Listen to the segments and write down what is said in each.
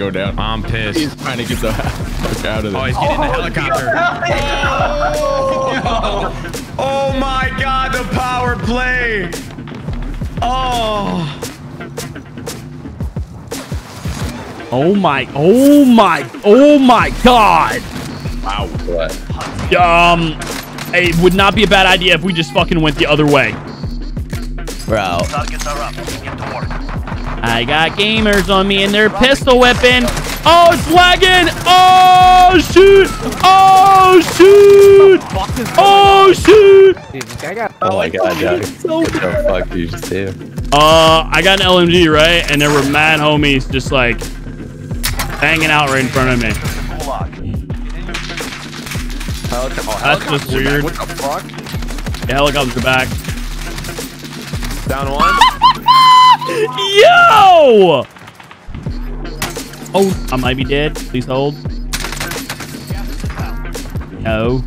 go down. I'm pissed. He's trying to get the fuck out of there. Oh, he's getting the helicopter. Oh, oh my God, the power play. Oh. Oh my God. Wow, what? It would not be a bad idea if we just fucking went the other way. Bro. Targets are up. Get to work. I got gamers on me and their pistol whipping. Oh, it's lagging. Oh, shoot. Oh, shoot. Oh, shoot. Oh my God, yeah. What the fuck did you just do? I got an LMG, right? And there were mad homies just like hanging out right in front of me. That's just weird. What the fuck? The helicopter back. Down one. Yo! Oh, I might be dead. Please hold. No.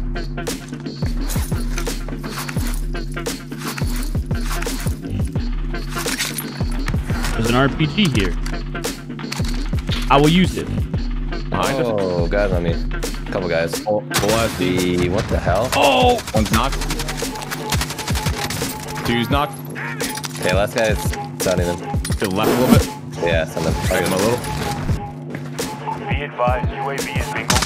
There's an RPG here. I will use it. Oh, guys on me. Couple guys. Oh, what the hell? Oh! One's knocked. Two's knocked. Okay, last guy is sounding them. To the left a little bit? Yeah, send them. Target him a little. Be advised, UAV is bingo.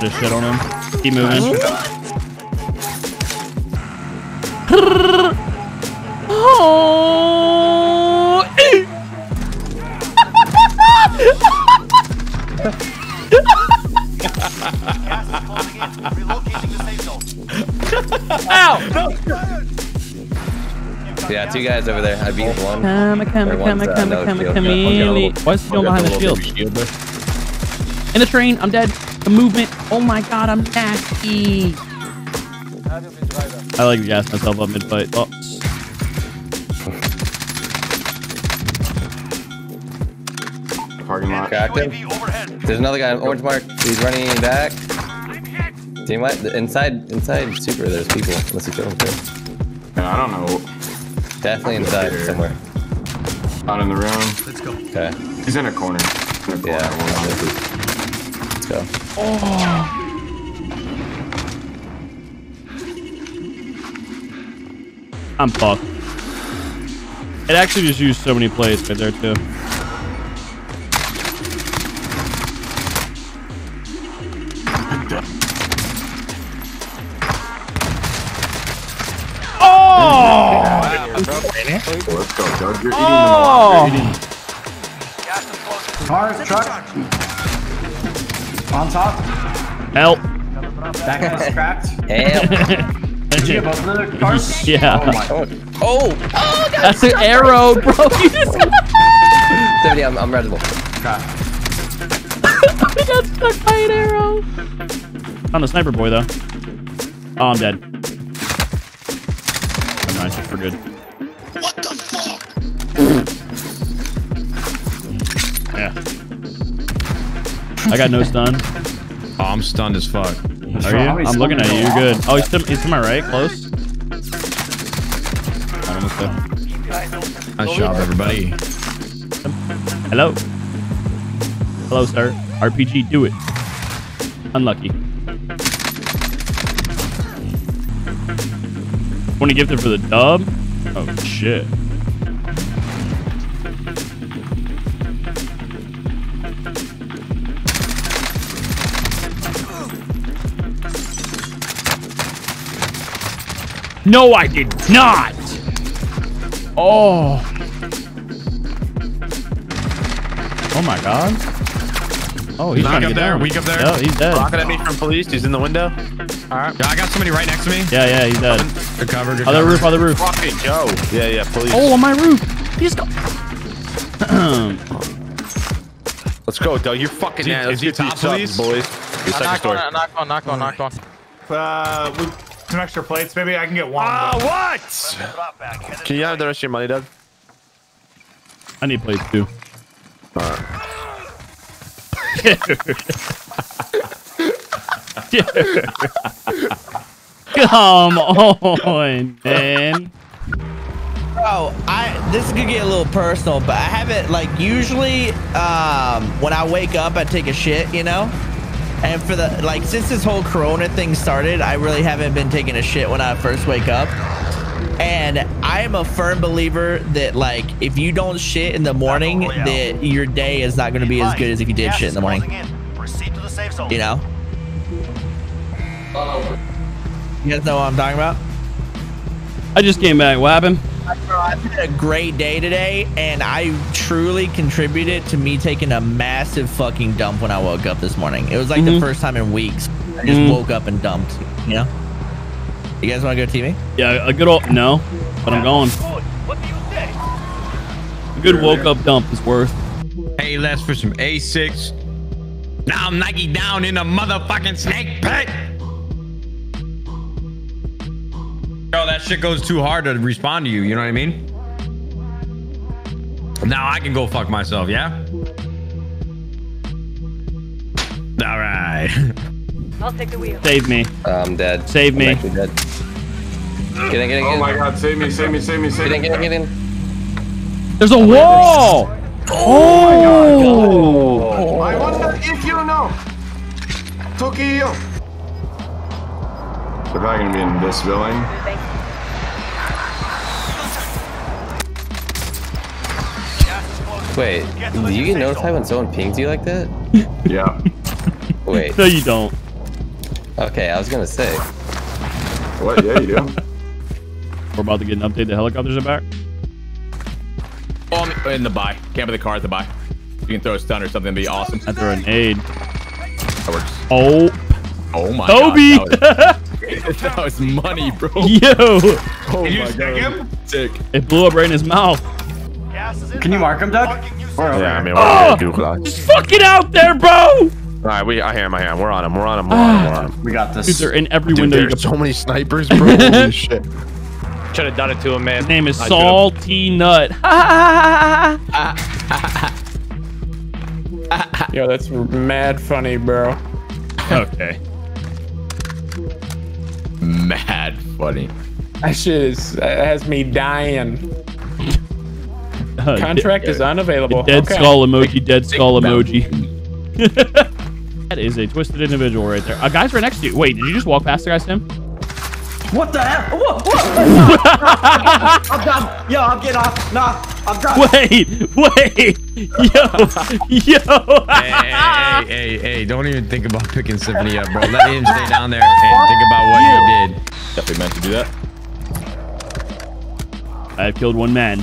Just shit on him. Keep moving. Oh! Ow! Yeah, two guys over there. I beat one. Come. Why is he going behind the shield? In the train, I'm dead. The movement. Oh my God, I'm nasty. I like to gas myself up mid fight. Oh. Parking lot. There's another guy on orange mark. He's running back. Team what? Inside super. There's people. Let's kill them too. Yeah, I don't know. Definitely inside somewhere. Out in the room. Let's go. Okay. He's in a corner. Yeah. Let's go. Oh. I'm fucked. It actually just used so many plays right there too. Oh, let's go, Doug. You're eating the cars, truck. On top. Help. That guy was cracked. Help. Did you have both of the cars? Yeah. Oh, my God. Oh, God. That's an arrow, bro. You just got... 70, I'm ready. Crap. I got stuck by an arrow. I'm the sniper boy, though. Oh, I'm dead. Oh, nice. We're good. What the fuck? Yeah. I got no stun. Oh, I'm stunned as fuck. Are you? I'm looking at you. You're good. Oh, he's to my right. Close. Nice job, everybody. Hello. Hello, sir. RPG, do it. Unlucky. 20 gifted for the dub. Oh, shit. No, I did not. Oh. Oh, my God. Oh, he's trying to get there. Down. Weak up there. No, he's dead. Rocking at me from police. He's in the window. All right. Yeah, I got somebody right next to me. Yeah, he's dead. Good cover, good cover. Roof, other roof. Fucking go. Yeah, please. Oh, on my roof. He's go. Let's go, Doug. You're fucking ass. Let's get top, please. Boys. Knock on. Some extra plates. Maybe I can get one. What? Can you have the rest of your money, Doug? I need plates, too. All right. Dude. Come on, man. Bro, this could get a little personal, but I haven't, like, usually when I wake up, I take a shit, you know? And for the, like, since this whole Corona thing started, I really haven't been taking a shit when I first wake up. And I am a firm believer that, like, if you don't shit in the morning, that your day is not going to be as good as if you did shit in the morning. You know? You guys know what I'm talking about? I just came back. What happened? I've had a great day today, and I truly contributed to me taking a massive fucking dump when I woke up this morning. It was like the first time in weeks. I just woke up and dumped, you know? You guys want to go TV? Yeah, a good old no, but I'm going. What do you think? A good woke up dump is worth. Hey, last for some A6. Now I'm Nike down in a motherfucking snake pit. Yo, that shit goes too hard to respond to you. You know what I mean? Now I can go fuck myself. Yeah. All right. I'll take the wheel. Save me. I'm dead. Save me. I'm actually dead. Get in, get in, get in. Oh my god, save me, save me, save me, save me. Get in, get in, get in. There's a wall! Oh, oh my god. Oh. I wonder if you know. Tokyo. They're probably gonna be in this building. Wait, do you get notified when someone pings you like that? Yeah. Wait. No, you don't. Okay, I was gonna say. What? Yeah, you do. We're about to get an update. The helicopters are back. Oh, I'm in the buy. Camp of the car at the buy. You can throw a stun or something. That'd be awesome. I throw an aid. That works. Oh. Oh my god. Toby! That was money, bro. Yo! Oh Did you stick him? Sick. It blew up right in his mouth. Can you mark him, Doug? Yeah, I mean, oh, just fucking out there, bro! All right, I hear him. We're on him. We're on him. We're on him. We're on him. We got this. Dude, they're in every window. There's so many snipers, bro. Holy shit. Should have done it to him, man. His name is Salty Nut. Yo, that's mad funny, bro. Okay. Mad funny. That shit is has me dying. Contract is unavailable. Dead skull emoji. Dead skull emoji. That is a twisted individual right there. Guys right next to you. Wait, did you just walk past the guys, Tim? What the hell? Whoa. I'm done. Yo, I'm getting off. Nah, I'm done. Wait. Yo. Hey, don't even think about picking Symphony up, bro. Let him stay down there and think about what he did. Definitely meant to do that. I've killed one man.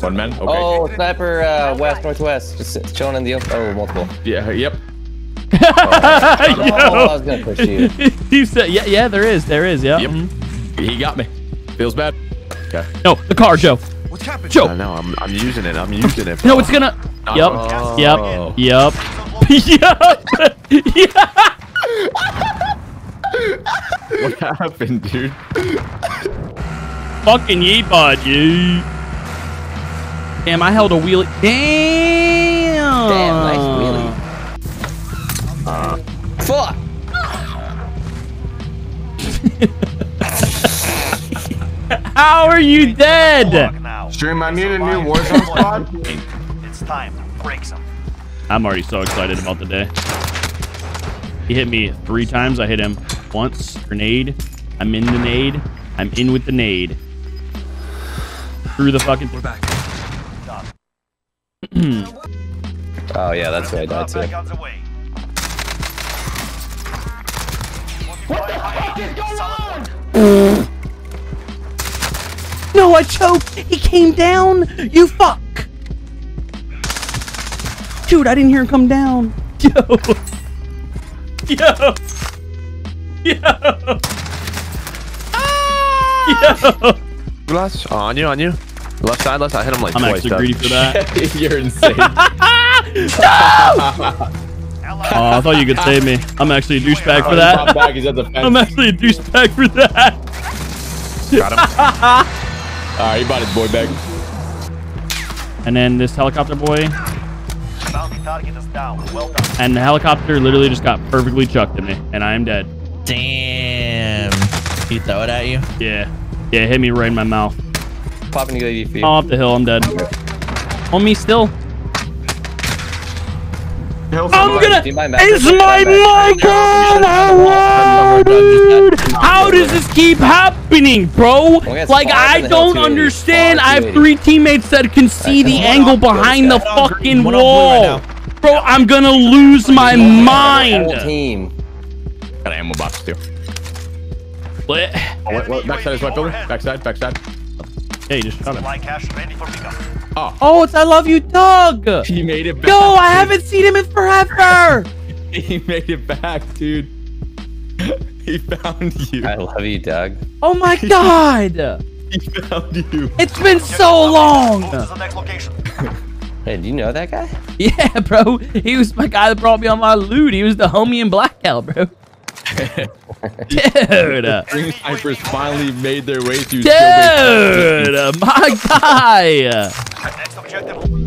One man? Okay. Oh, sniper west, northwest. Just chilling in the open. Oh, multiple. Yeah, yep. I was gonna push you. He said, yeah, there is, yeah. Yep. He got me. Feels bad. Okay. No, the car, Joe. What's happening? Joe. No, I'm using it. I'm using it. No, it's gonna. Yep. Oh. Yep. What happened, dude? Fucking yeebod, dude. Damn, I held a wheelie. Damn, nice wheelie. Fuck! How are you dead? Stream, I need a new Warzone squad. It's time to break some. I'm already so excited about the day. He hit me 3 times. I hit him once. Grenade. I'm in the nade. I'm in with the nade. Through the fucking. We're back. Oh yeah, that's right. That's it. What the fuck is going on? No, I choked. He came down. You fuck. Dude, I didn't hear him come down. Yo. Ah! Yo. Last on you. Left side. I hit him like twice. I'm actually greedy for that. You're insane. No! Oh, I thought you could save me. I'm actually a douchebag for that. I'm actually a douchebag for that. Got him. Alright, he bought his boy back. And then this helicopter boy. And the helicopter literally just got perfectly chucked at me. And I am dead. Damn. He throw it at you? Yeah. Yeah, it hit me right in my mouth. popping the AD for you. Oh, up the hill. I'm dead. On me still. I'm gonna. It's my mic on! Hello, dude! How does this keep happening, bro? Like, I don't understand. I have 3 teammates that can see the angle behind the fucking wall. Bro, I'm gonna lose my mind. Got an ammo box, too. What? Backside is my building. Backside, backside. Hey, just shot him. Oh. Oh, it's I Love You, Doug. He made it back. Yo, I haven't seen him in forever. He made it back, dude. He found you. I love you, Doug. Oh, my God. He found you. It's been so long. Hey, do you know that guy? Yeah, bro. He was my guy that brought me on my loot. He was the homie in Blackout, bro. Dude, Dream Snipers finally made their way through. Dude, my guy.